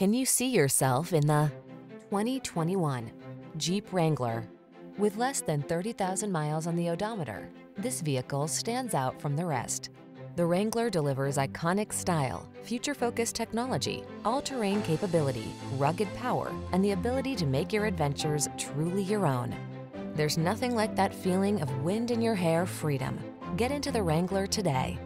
Can you see yourself in the 2021 Jeep Wrangler? With less than 30,000 miles on the odometer, this vehicle stands out from the rest. The Wrangler delivers iconic style, future-focused technology, all-terrain capability, rugged power, and the ability to make your adventures truly your own. There's nothing like that feeling of wind in your hair freedom. Get into the Wrangler today.